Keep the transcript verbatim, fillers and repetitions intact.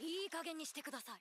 いい加減にしてください。